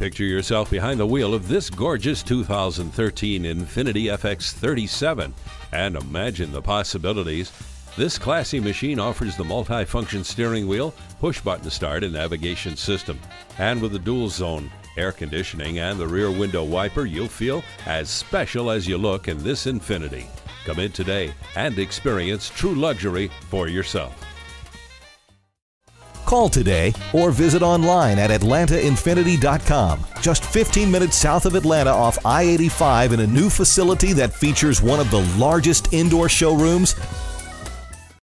Picture yourself behind the wheel of this gorgeous 2013 Infiniti FX37 and imagine the possibilities. This classy machine offers the multi-function steering wheel, push-button start and navigation system. And with the dual zone air conditioning and the rear window wiper, you'll feel as special as you look in this Infiniti. Come in today and experience true luxury for yourself. Call today or visit online at AtlantaInfinity.com. Just 15 minutes south of Atlanta off I-85 in a new facility that features one of the largest indoor showrooms